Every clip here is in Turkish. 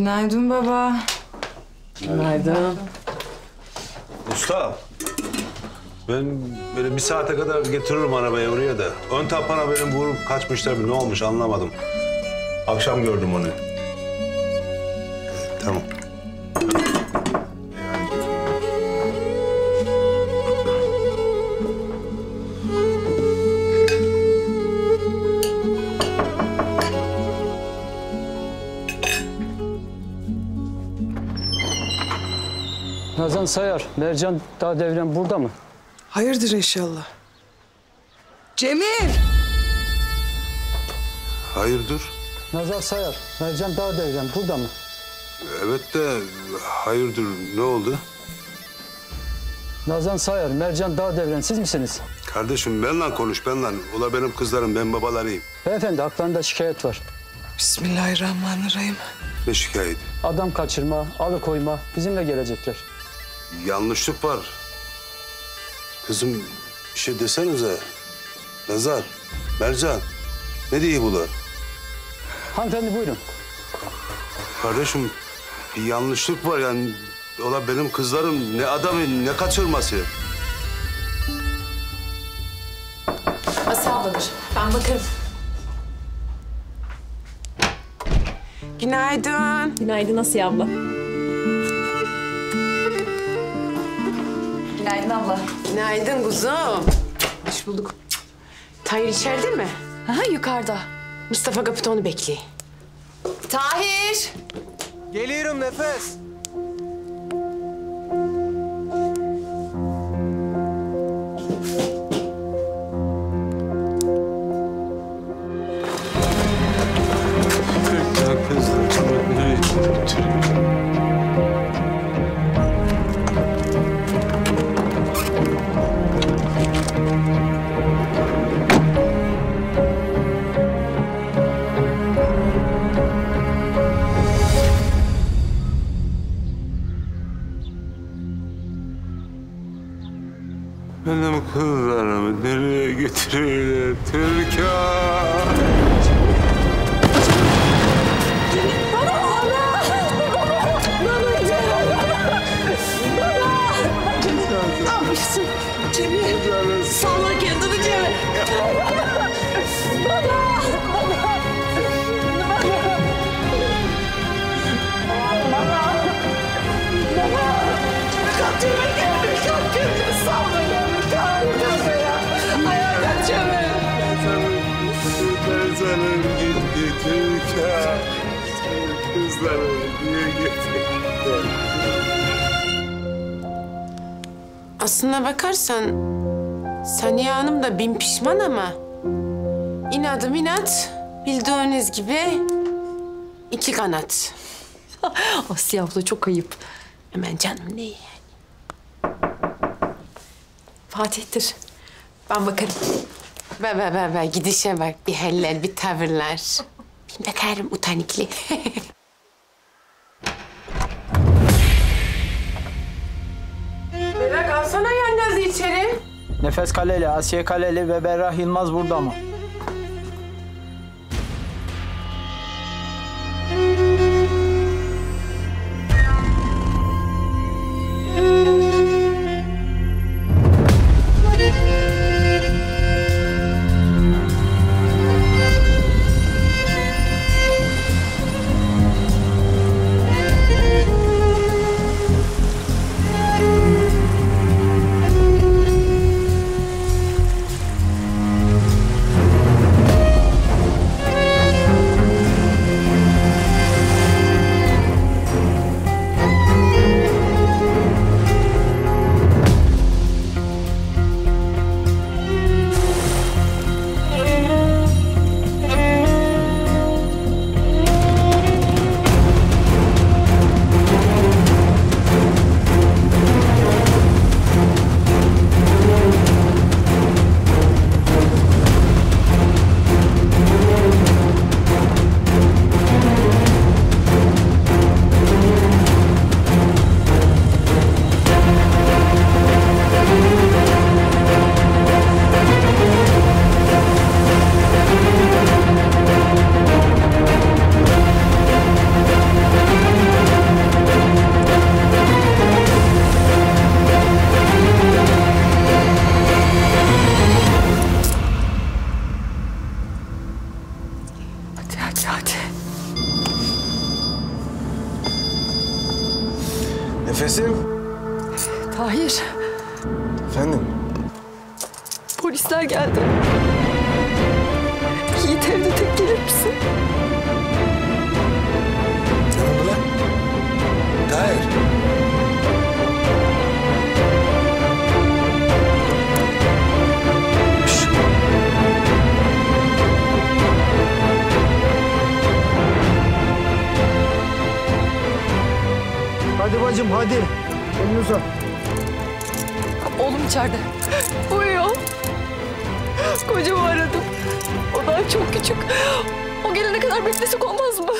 Günaydın baba. Günaydın. Usta, ben böyle bir saate kadar getiririm arabayı oraya da. Ön tapana benim vurup kaçmışlar mı? Ne olmuş anlamadım. Akşam gördüm onu. Tamam. Nazan Sayar, Mercan Dağdeviren burada mı? Hayırdır inşallah. Cemil! Hayırdır? Nazan Sayar, Mercan Dağdeviren burada mı? Evet de hayırdır, ne oldu? Nazan Sayar, Mercan Dağdeviren siz misiniz? Kardeşim benle konuş, benle. Ola benim kızlarım, ben babalarıyım. Beyefendi, haklarında şikayet var. Bismillahirrahmanirrahim. Ne şikayeti? Adam kaçırma, alıkoyma, bizimle gelecekler. Yanlışlık var. Kızım bir şey desenize. Nazar, Mercan, ne diye bunlar? Hanımefendi buyurun. Kardeşim bir yanlışlık var yani. Ola benim kızlarım ne adamı ne kaçırması. Asiye abladır, ben bakarım. Günaydın. Günaydın Asiye abla. Günaydın abla. Günaydın kuzum. Hoş bulduk. Tahir içeride mi? Aha, yukarıda. Mustafa kapıda onu bekliyor. Tahir! Geliyorum Nefes. Benim kızlarımı nereye getirirler Tırkan? Cemil, salla kendini Cemil. Baba, baba. Baba, baba. Kalk Cemil, Cemil, kalk kendini salla Cemil. Kalk kafaya, ayakta Cemil. Kızlarım gitti Türkan. Kızlarım niye gitti? Aslına bakarsan Saniye Hanım da bin pişman ama inadım inat, bildiğiniz gibi iki kanat. Asiye abla çok ayıp. Hemen canım ne yani. Fatih'tir. Ben bakarım. Be gidişe bak, bir heller, bir tavırlar. Bir bakarım utanikli. İçeri. Nefes Kaleli, Asiye Kaleli ve Berrak Yılmaz burada mı? polisler geldi. Yiğit evde tek gelir misin? Tamam ulan. Tahir. Hadi bacım hadi. Elini uzat. Oğlum içeride. Uyuyor. Kocamı aradım. O daha çok küçük. O gelene kadar beklesek olmaz mı?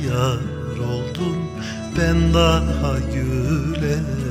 Yar oldum ben daha güle.